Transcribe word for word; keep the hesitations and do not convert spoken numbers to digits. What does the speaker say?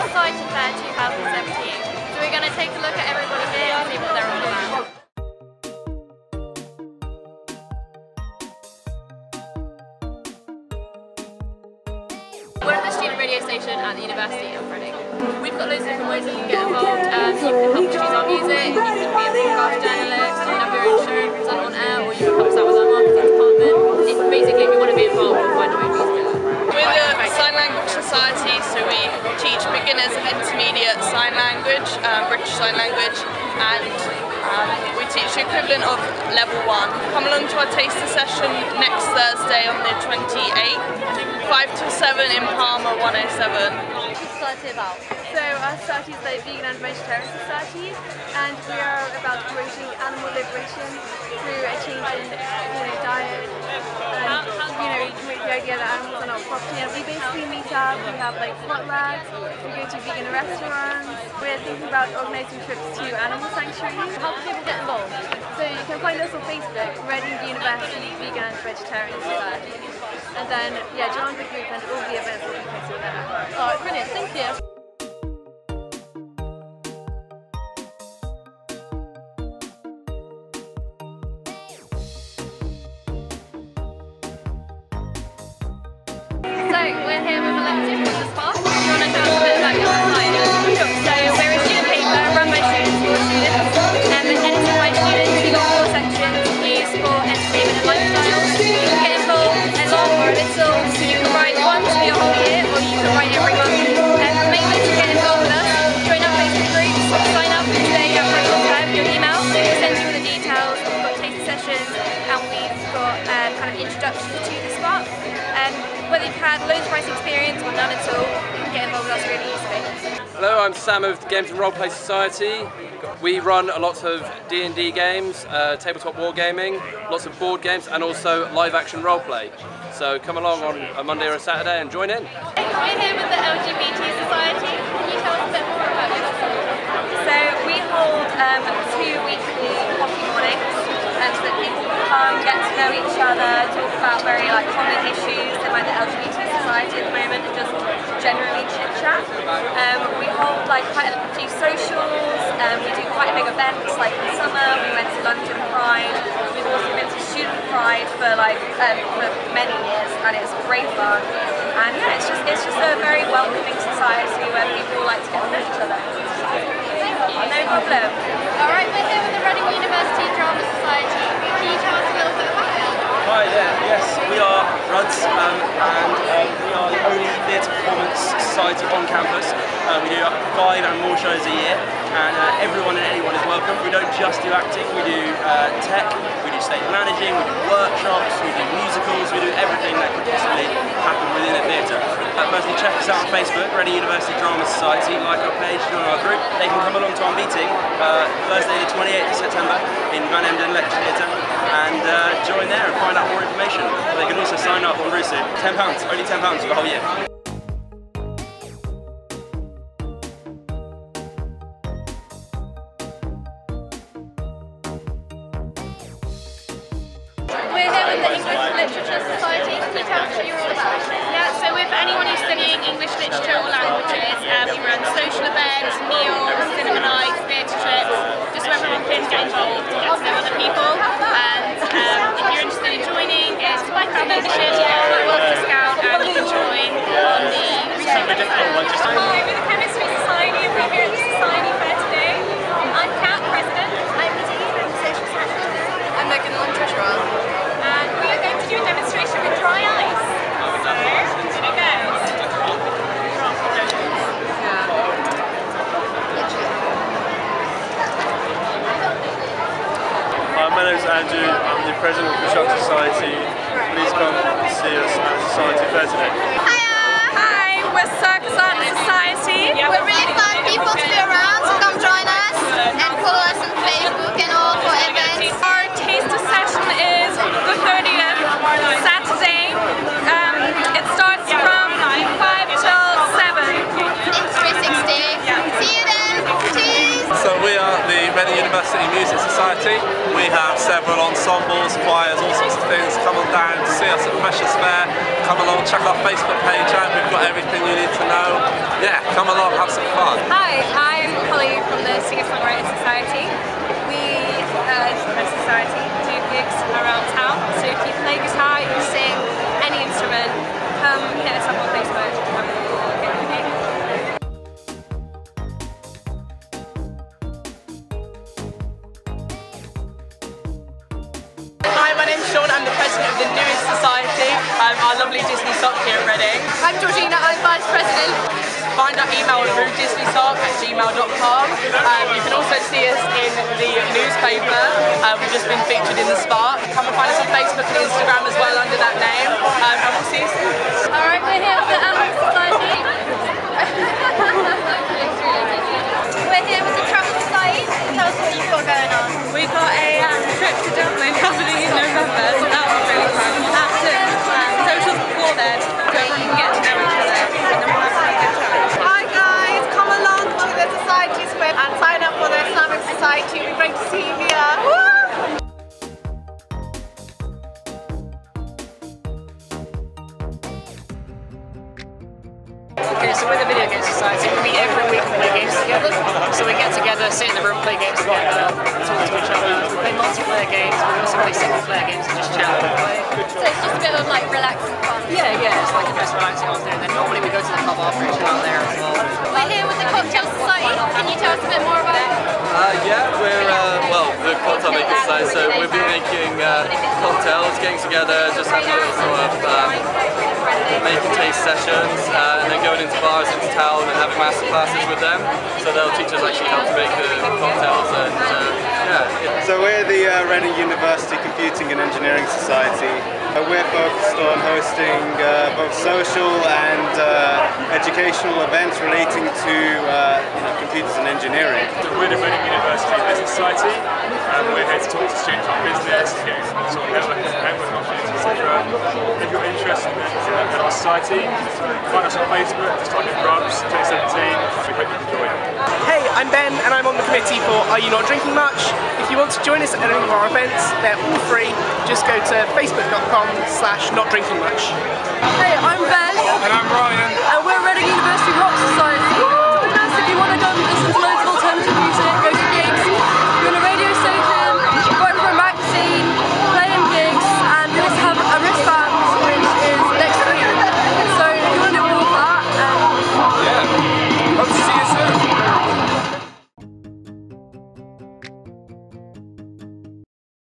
Society Fair twenty seventeen. So we're going to take a look at everybody here and see what they're all about. We're at the student radio station at the University of Reading. We've got loads of different ways that you can get involved. Um, you can help choose our music, you can be a podcast journalist, you can have your own show present on air, or you can help us out with our marketing department. If, basically, if you want to be involved, we'll find a way to be together. We're the Sign Language Society, so we teach beginners and intermediate sign language, um, British Sign Language, and um, we teach the equivalent of level one. Come along to our taster session next Thursday on the twenty-eighth. five to seven in Parma one oh seven. So our society is the Vegan and Vegetarian Society, and we are about promoting animal liberation through a change in, you know, diet, and you know, you make the idea that animals are not property. And we basically meet up, we have like potlucks, we go to vegan restaurants. We're thinking about organising trips to animal sanctuaries. How can people get involved? So you can find us on Facebook, Reading University Vegan and Vegetarian Society. And then, yeah, join the group and all the events will be posted there. Oh, brilliant, thank you. So, we're here with a lecture from The Spark. Do you want to tell us a bit about your site? Sure. So, we're a student paper run by students for students, um, and edited by students. We've got four sections: news, sport, entertainment, and lifestyle. You can get involved as long or little. So you can write once for your whole year, or you can write every month. Um, make sure to get involved with us. Join our Facebook groups. Sign up today at Reading Pride with your email. We'll send you all the details. We've got taster sessions, and we've got um, kind of introductions to The Spark. Um, whether you've had loads of price experience or none at all, you can get involved with us really easily. Hello, I'm Sam of Games and Roleplay Society. We run a lot of D and D games, uh, tabletop wargaming, lots of board games, and also live action roleplay. So come along on a Monday or a Saturday and join in. We're here with the L G B T Society. Can you tell us a bit more about this? So we hold um, two weekly coffee mornings um, so that people can come, get to know each other, talk about very like common issues in like the L G B T Society at the moment, and just generally chit chat. Um, we hold like quite a few socials. Um, we do quite big events. Like in summer, we went to London Pride. We've also been to Student Pride for like um, for many years, and it's great fun. And yeah, it's just it's just a very welcoming society where people like to get to know each other. Thank you. No problem. All right, we're here with the Reading University Drama Society. Can you tell us a little bit about it? Hi there. Yes, we are RUDS, um, and um, we are the only theatre performance society on campus. Uh, we do five and more shows a year, and uh, everyone and anyone is welcome. We don't just do acting, we do uh, tech, we do stage managing, we do workshops, we do musicals, we do everything that could possibly happen within a theatre. Uh, mostly check us out on Facebook, Reading University Drama Society, like our page, join our group. They can come along to our meeting uh, Thursday the twenty-eighth of September in Van Emden Lecture Theatre, and uh, join there and find out more information. They can also sign up on RUSU. ten pounds, only ten pounds for the whole year. Literature Society. Can you tell us what you're all about? Yeah, so with anyone who's studying English literature or languages, uh, we run social events, meals, cinema nights, theatre trips, just so everyone can get involved and get to know other people. And um, if you're interested in joining, it's five pounds membership, quite well discount, and you can join on the Reading University. Hi, we're the Chemistry Society, and we're here at the Society Fair today. I'm Kat, President. I'm Nadine, I'm the Social Scientist. I'm Megan, I'm Treasurer. Do a demonstration with dry ice. So, here we go. Hi, my name's Andrew. I'm the president of the Pichot Society. Please come and see us at the Society Fair today. Hi, hi. We're Circus Art Society. Yeah, we're really fun people to be around, so come join us and follow us on Facebook and all for events. Our taster session is the thirtieth. Saturday, um, it starts from five till seven. It's three sixty. See you then, cheers! So we are the Reading University Music Society. Society. We have several ensembles, choirs, all sorts of things. Come on down, see us at Freshers Fair. Come along, check our Facebook page out. We've got everything you need to know. Yeah, come along, have some fun. Hi, I'm Holly from the Singer-Songwriter Society. We, uh, Circus Art Society, do gigs around town. So if you play guitar, you sing, any instrument, come hit us up on Facebook. I'm the president of the newest society, um, our lovely Disney sock here at Reading. I'm Georgina, I'm vice president. Find our email at rudisleyspark at gmail dot com. Um, you can also see us in the newspaper. Um, we've just been featured in The Spark. Come and find us on Facebook and Instagram as well under that name. Um, and we'll see you soon. Alright, we're here with the um, Society. We're here with the Travel Society. Tell us what you've got going on. We've got a um, trip to Dublin happening in November, so that was really fun. Absolutely fun. So it was before then, so we can get to know each other and then we'll have a good time. Hi guys, come along to the Society Square and sign up for the Islamic Society. We're going to see you here. Woo! Okay, so with the Video Game Society, we meet every week and play games together. So we get together, sit in the room, play games together, talk to each other. We play multiplayer games, we also play single player games and just chat and play. So it's just a bit of like relaxing fun. Yeah, yeah, it's like the best relaxing afternoon. And then normally we go to the club after each other there as well. We're here with the Cocktail Society. Can you tell us a bit more about it? Uh, yeah, we're, uh, well, the Cocktail Maker Society, so we've been making uh, cocktails, getting together, just having a little sort of um, make and taste sessions, uh, and then going into bars into town and having master classes with them. So they'll teach us actually how to make the cocktails and uh, yeah. So we're the uh, Reading University Computing and Engineering Society. Uh, we're focused on hosting uh, both social and uh, educational events relating to uh, you know, computers and engineering. So we're the Reading University Business Society, and we're here to talk to students on business, get sort of networking opportunities, et cetera. If you're interested in our society, find us on Facebook, just type in RUDS twenty seventeen. We hope you enjoy it. Hey, I'm Ben, and I'm on the committee for Are You Not Drinking Much? If you want to join us at any of our events, they're all free. Just go to facebook dot com slash not drinking much. Hey, I'm Ben. And I'm Ryan.